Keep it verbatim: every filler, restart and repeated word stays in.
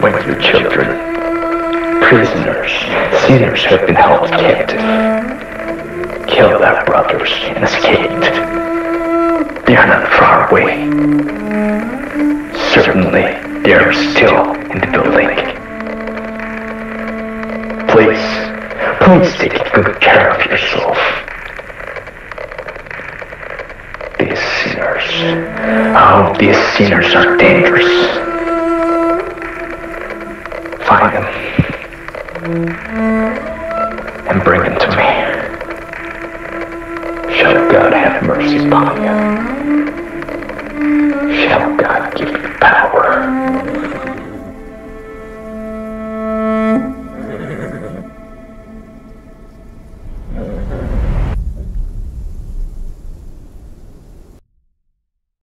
When your children, prisoners, sinners have been held captive, killed our brothers and escaped, they are not far away. Certainly they are still in the building. Please, please take good care of yourself. These sinners, oh, these sinners are dangerous. Find them and bring them to me. Shall God have mercy upon you?